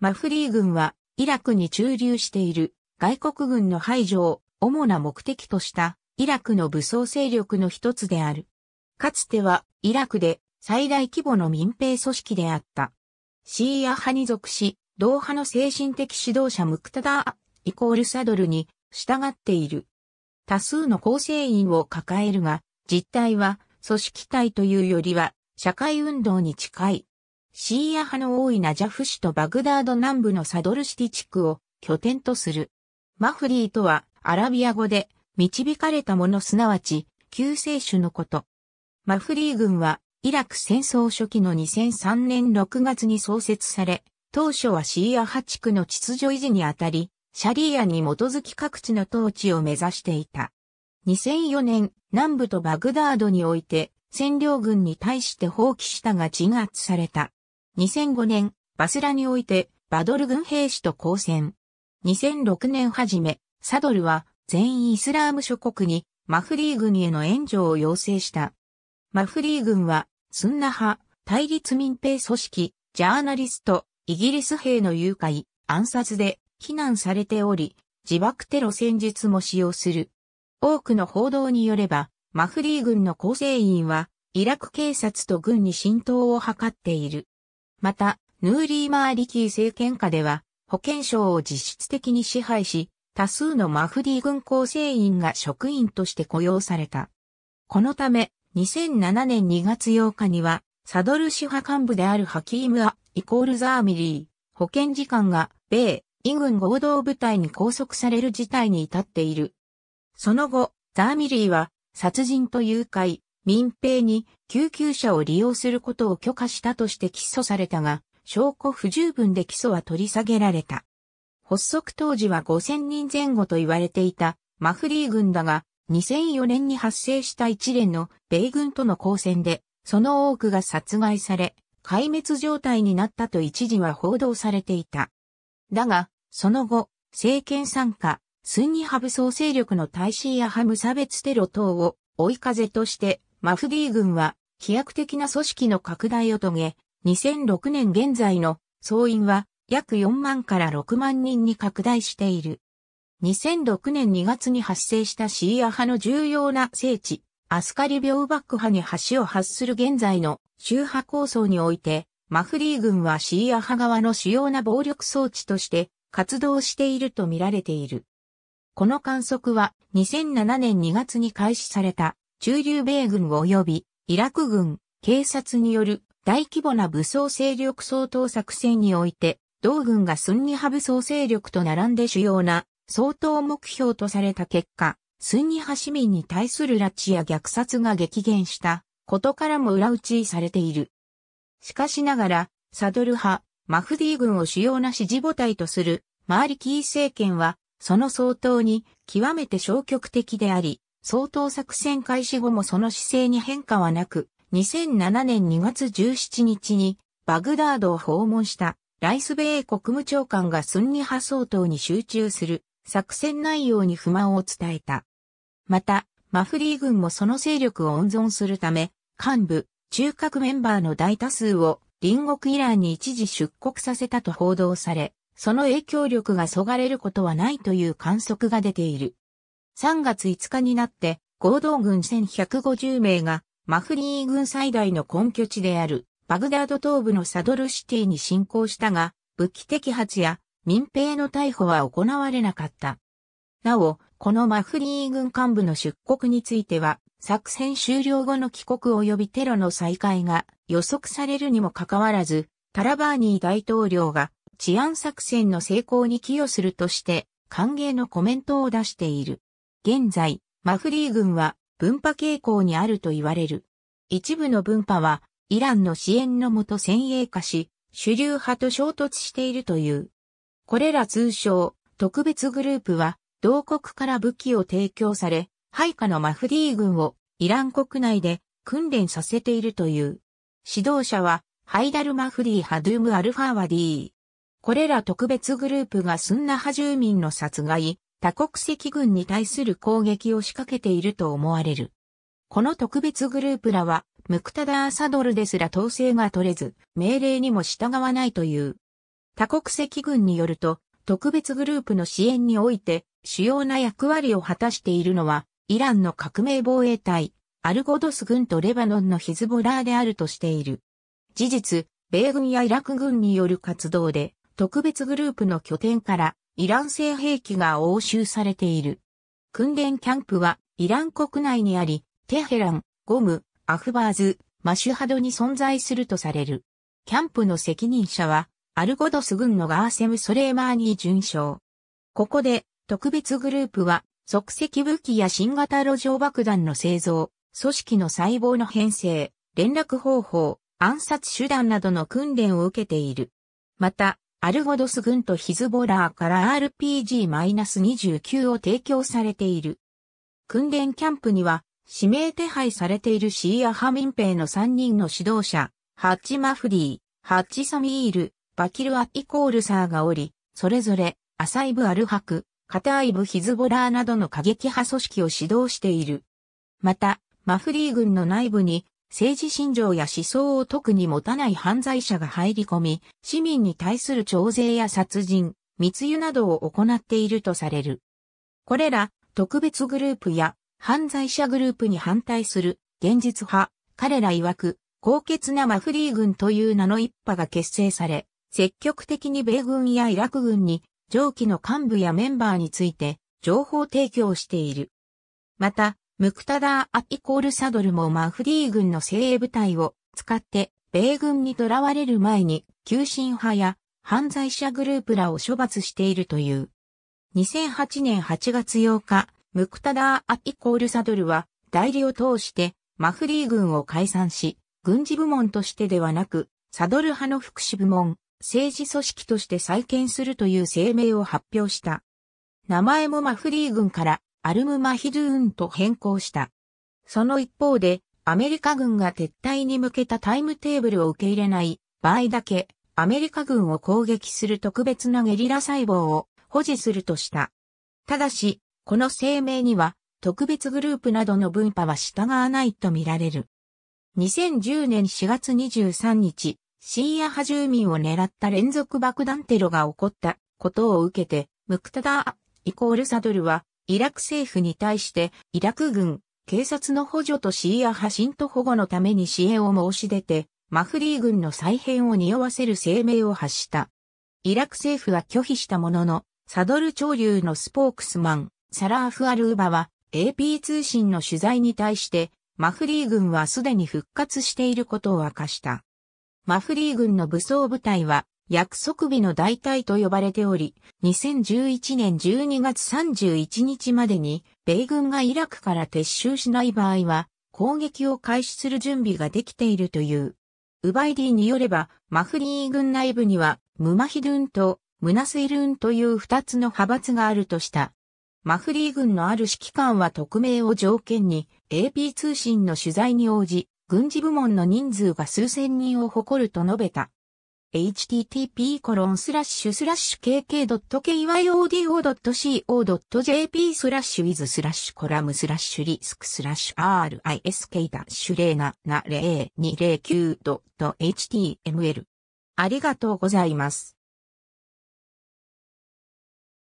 マフリー軍はイラクに駐留している外国軍の排除を主な目的としたイラクの武装勢力の一つである。かつてはイラクで最大規模の民兵組織であった。シーア派に属し、同派の精神的指導者ムクタダー=サドルに従っている。多数の構成員を抱えるが、実態は組織体というよりは社会運動に近い。シーア派の多いナジャフ市とバグダード南部のサドルシティ地区を拠点とする。マフリーとはアラビア語で導かれた者すなわち救世主のこと。マフリー軍はイラク戦争初期の2003年6月に創設され、当初はシーア派地区の秩序維持にあたり、シャリーアに基づき各地の統治を目指していた。2004年、南部とバグダードにおいて、占領軍に対して蜂起したが鎮圧された。2005年、バスラにおいて、バドル軍兵士と交戦。2006年初め、サドルは全イスラーム諸国にマフリー軍への援助を要請した。マフリー軍は、スンナ派、対立民兵組織、ジャーナリスト、イギリス兵の誘拐、暗殺で、非難されており、自爆テロ戦術も使用する。多くの報道によれば、マフリー軍の構成員は、イラク警察と軍に浸透を図っている。また、ヌーリー・マーリキー政権下では、保健省を実質的に支配し、多数のマフリー軍構成員が職員として雇用された。このため、2007年2月8日には、サドルシ派幹部であるハキーム・ア=ザーミリー、保健次官が、米、イ軍合同部隊に拘束される事態に至っている。その後、ザーミリーは殺人と誘拐、民兵に救急車を利用することを許可したとして起訴されたが、証拠不十分で起訴は取り下げられた。発足当時は5000人前後と言われていたマフリー軍だが、2004年に発生した一連の米軍との交戦で、その多くが殺害され、壊滅状態になったと一時は報道されていた。だが、その後、政権参加、スンニ派武装勢力の対シーア派無差別テロ等を追い風として、マフディ軍は飛躍的な組織の拡大を遂げ、2006年現在の総員は約4万から6万人に拡大している。2006年2月に発生したシーア派の重要な聖地、アスカリビョウバック派に橋を発する現在の州派構想において、マフリー軍はシーア派側の主要な暴力装置として活動していると見られている。この観測は2007年2月に開始された駐留米軍及びイラク軍、警察による大規模な武装勢力掃討作戦において、同軍がスンニ派武装勢力と並んで主要な掃討目標とされた結果、スンニ派市民に対する拉致や虐殺が激減したことからも裏打ちされている。しかしながら、サドル派、マフディ軍を主要な支持母体とするマーリキー政権は、その掃討に極めて消極的であり、掃討作戦開始後もその姿勢に変化はなく、2007年2月17日にバグダードを訪問したライス米国務長官がスンニ派掃討に集中する作戦内容に不満を伝えた。また、マフディ軍もその勢力を温存するため、幹部、中核メンバーの大多数を隣国イランに一時出国させたと報道され、その影響力がそがれることはないという観測が出ている。3月5日になって合同軍1150名がマフリー軍最大の根拠地であるバグダード東部のサドルシティに侵攻したが、武器摘発や民兵の逮捕は行われなかった。なお、このマフリー軍幹部の出国については、作戦終了後の帰国及びテロの再開が予測されるにもかかわらず、タラバーニー大統領が治安作戦の成功に寄与するとして歓迎のコメントを出している。現在、マフリー軍は分派傾向にあると言われる。一部の分派はイランの支援のもと先鋭化し、主流派と衝突しているという。これら通称、特別グループは同国から武器を提供され、配下のマフディ軍をイラン国内で訓練させているという。指導者はハイダル・マフディ・ハドゥーム・アルファワディ。これら特別グループがスンナ派住民の殺害、多国籍軍に対する攻撃を仕掛けていると思われる。この特別グループらはムクタダー・サドルですら統制が取れず、命令にも従わないという。多国籍軍によると、特別グループの支援において主要な役割を果たしているのは、イランの革命防衛隊、アルゴドス軍とレバノンのヒズボラーであるとしている。事実、米軍やイラク軍による活動で、特別グループの拠点からイラン製兵器が押収されている。訓練キャンプはイラン国内にあり、テヘラン、ゴム、アフバーズ、マシュハドに存在するとされる。キャンプの責任者は、アルゴドス軍のガーセム・ソレイマーニー准将。ここで、特別グループは、即席武器や新型路上爆弾の製造、組織の細胞の編成、連絡方法、暗殺手段などの訓練を受けている。また、アルゴドス軍とヒズボラーから RPG-29 を提供されている。訓練キャンプには、指名手配されているシーア派民兵の3人の指導者、ハッジ・マフディ、ハッジ・サミール、バキル・アッイコールサーがおり、それぞれ、アサイブ・アルハク、カタイブ・ヒズボラーなどの過激派組織を指導している。また、マフディ軍の内部に、政治信条や思想を特に持たない犯罪者が入り込み、市民に対する徴税や殺人、密輸などを行っているとされる。これら、特別グループや、犯罪者グループに反対する、現実派、彼ら曰く、高潔なマフディ軍という名の一派が結成され、積極的に米軍やイラク軍に上記の幹部やメンバーについて情報提供している。また、ムクタダー・アッイコール・サドルもマフディ軍の精鋭部隊を使って米軍に囚われる前に急進派や犯罪者グループらを処罰しているという。2008年8月8日、ムクタダー・アッイコール・サドルは代理を通してマフディ軍を解散し、軍事部門としてではなく、サドル派の福祉部門、政治組織として再建するという声明を発表した。名前もマフディ軍からアルム・マヒドゥーンと変更した。その一方で、アメリカ軍が撤退に向けたタイムテーブルを受け入れない場合だけ、アメリカ軍を攻撃する特別なゲリラ細胞を保持するとした。ただし、この声明には、特別グループなどの分派は従わないとみられる。2010年4月23日、シーア派住民を狙った連続爆弾テロが起こったことを受けて、ムクタダー・アッイコール・サドルは、イラク政府に対して、イラク軍、警察の補助とシーア派信徒保護のために支援を申し出て、マフディ軍の再編を匂わせる声明を発した。イラク政府は拒否したものの、サドル潮流のスポークスマン、サラーフ・アルーバは、AP 通信の取材に対して、マフディ軍はすでに復活していることを明かした。マフディ軍の武装部隊は約束日の大隊と呼ばれており、2011年12月31日までに米軍がイラクから撤収しない場合は攻撃を開始する準備ができているという。ウバイディによれば、マフディ軍内部にはムマヒドゥーンとムナスイルーンという2つの派閥があるとした。マフディ軍のある指揮官は匿名を条件に AP 通信の取材に応じ、軍事部門の人数が数千人を誇ると述べた。http://kk.kyodo.co.jp//column/risk-0702009.html ありがとうございます。